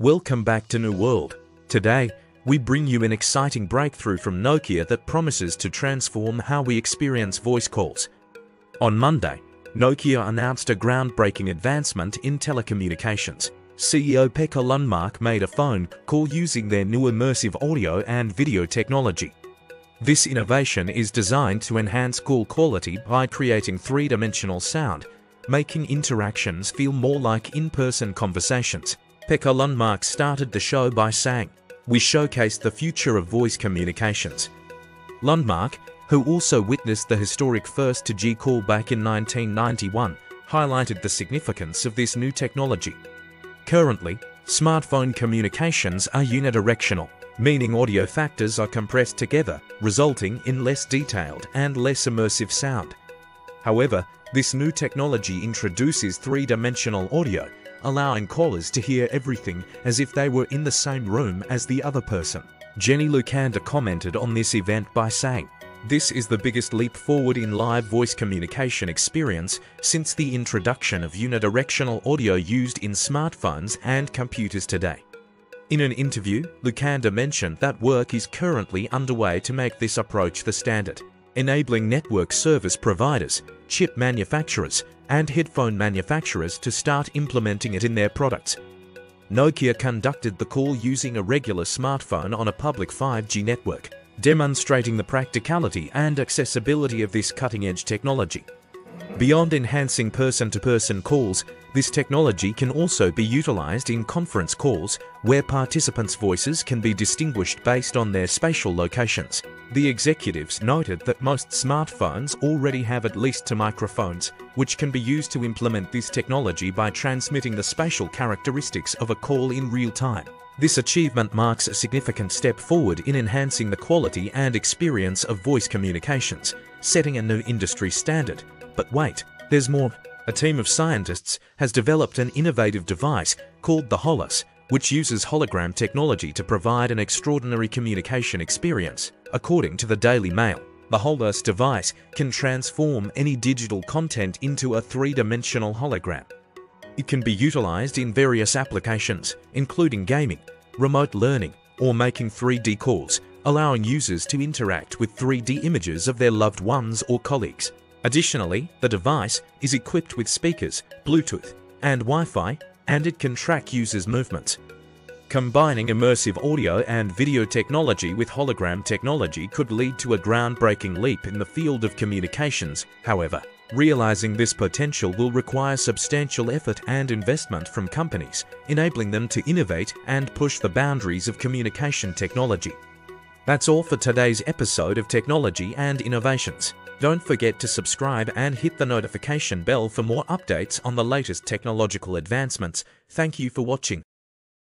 Welcome back to New World. Today, we bring you an exciting breakthrough from Nokia that promises to transform how we experience voice calls. On Monday, Nokia announced a groundbreaking advancement in telecommunications. CEO Pekka Lundmark made a phone call using their new immersive audio and video technology. This innovation is designed to enhance call quality by creating three-dimensional sound, making interactions feel more like in-person conversations. Pekka Lundmark started the show by saying, "We showcased the future of voice communications." Lundmark, who also witnessed the historic first-to-G call back in 1991, highlighted the significance of this new technology. Currently, smartphone communications are unidirectional, meaning audio factors are compressed together, resulting in less detailed and less immersive sound. However, this new technology introduces three-dimensional audio, allowing callers to hear everything as if they were in the same room as the other person. Jenny Lucander commented on this event by saying, "This is the biggest leap forward in live voice communication experience since the introduction of unidirectional audio used in smartphones and computers today." In an interview, Lucander mentioned that work is currently underway to make this approach the standard, enabling network service providers, chip manufacturers, and headphone manufacturers to start implementing it in their products. Nokia conducted the call using a regular smartphone on a public 5G network, demonstrating the practicality and accessibility of this cutting-edge technology. Beyond enhancing person-to-person calls, this technology can also be utilized in conference calls, where participants' voices can be distinguished based on their spatial locations. The executives noted that most smartphones already have at least 2 microphones, which can be used to implement this technology by transmitting the spatial characteristics of a call in real time. This achievement marks a significant step forward in enhancing the quality and experience of voice communications, setting a new industry standard. But wait, there's more. A team of scientists has developed an innovative device called the Holus, which uses hologram technology to provide an extraordinary communication experience. According to the Daily Mail, the Holus device can transform any digital content into a three-dimensional hologram. It can be utilized in various applications, including gaming, remote learning, or making 3D calls, allowing users to interact with 3D images of their loved ones or colleagues. Additionally, the device is equipped with speakers, Bluetooth, and Wi-Fi, and it can track users' movements. Combining immersive audio and video technology with hologram technology could lead to a groundbreaking leap in the field of communications. However, realizing this potential will require substantial effort and investment from companies, enabling them to innovate and push the boundaries of communication technology. That's all for today's episode of Technology and Innovations. Don't forget to subscribe and hit the notification bell for more updates on the latest technological advancements. Thank you for watching.